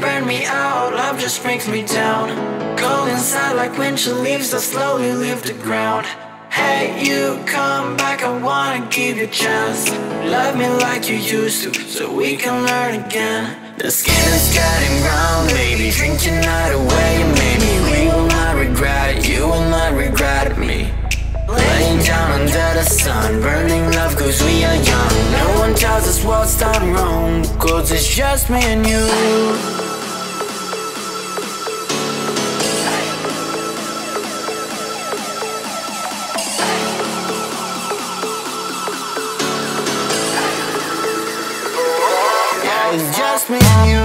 Burn me out, love just brings me down. Cold inside like winter leaves, I slowly leave the ground. Hey, you come back, I wanna give you a chance. Love me like you used to, so we can learn again. The skin is getting brown, baby, drink your night away. Maybe we will not regret it, you will not regret me. Laying down under the sun, burning love cause we are young. No one tells us what's done wrong, cause it's just me and you. Yeah, it's just me and you.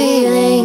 feeling.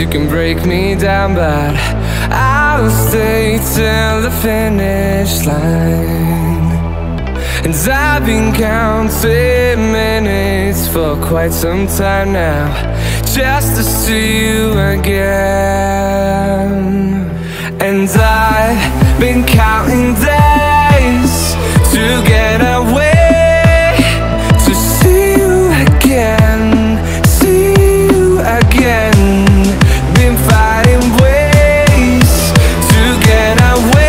you can break me down, but I'll stay till the finish line. And I've been counting minutes for quite some time now, just to see you again. And I've been counting days to get away, to see you again, see you again. Been fighting ways again.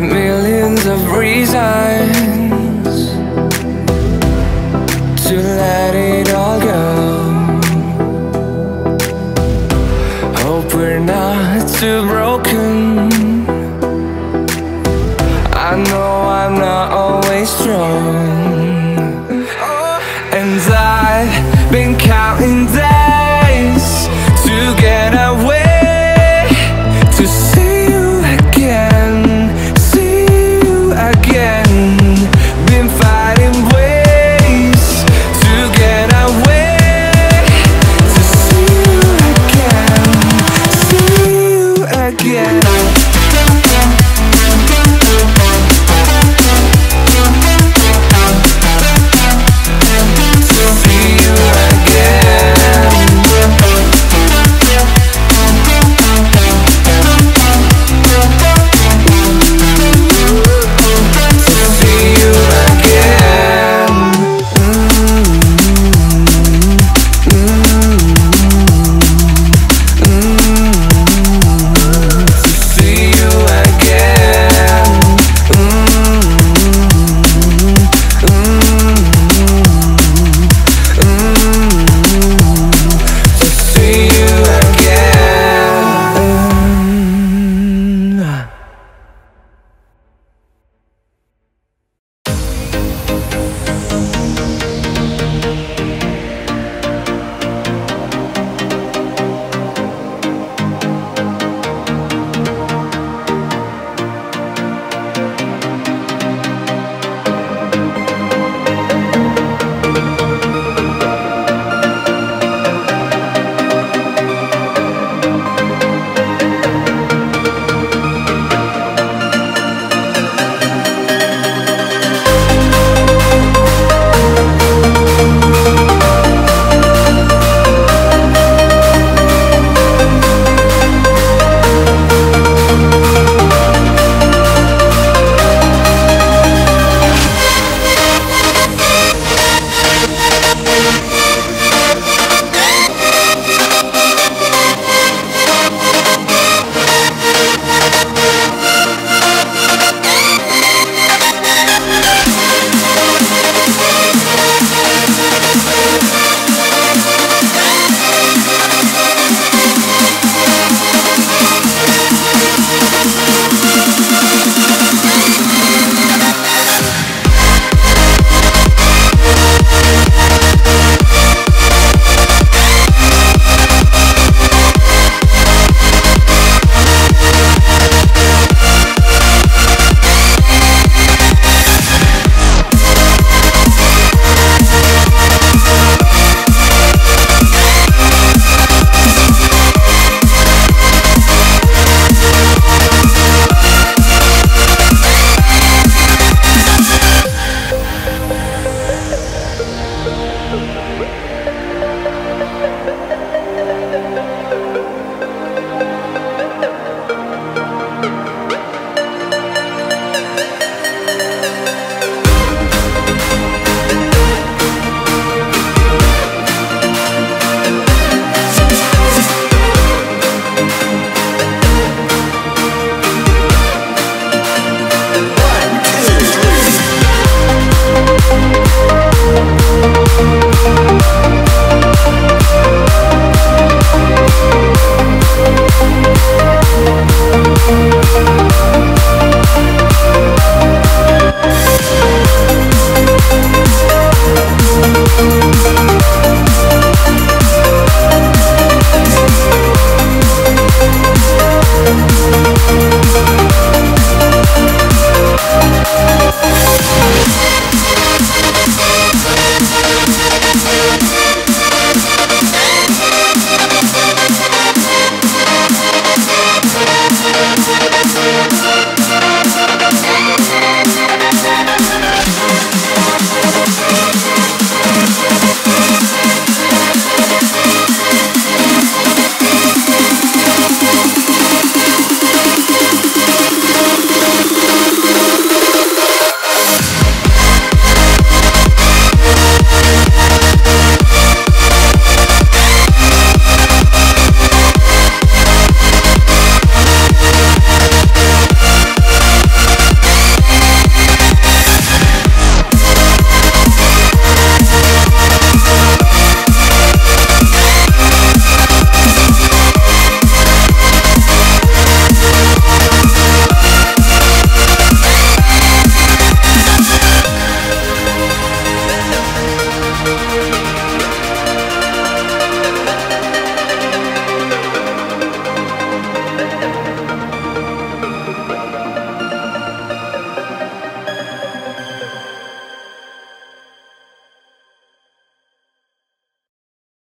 Millions of reasons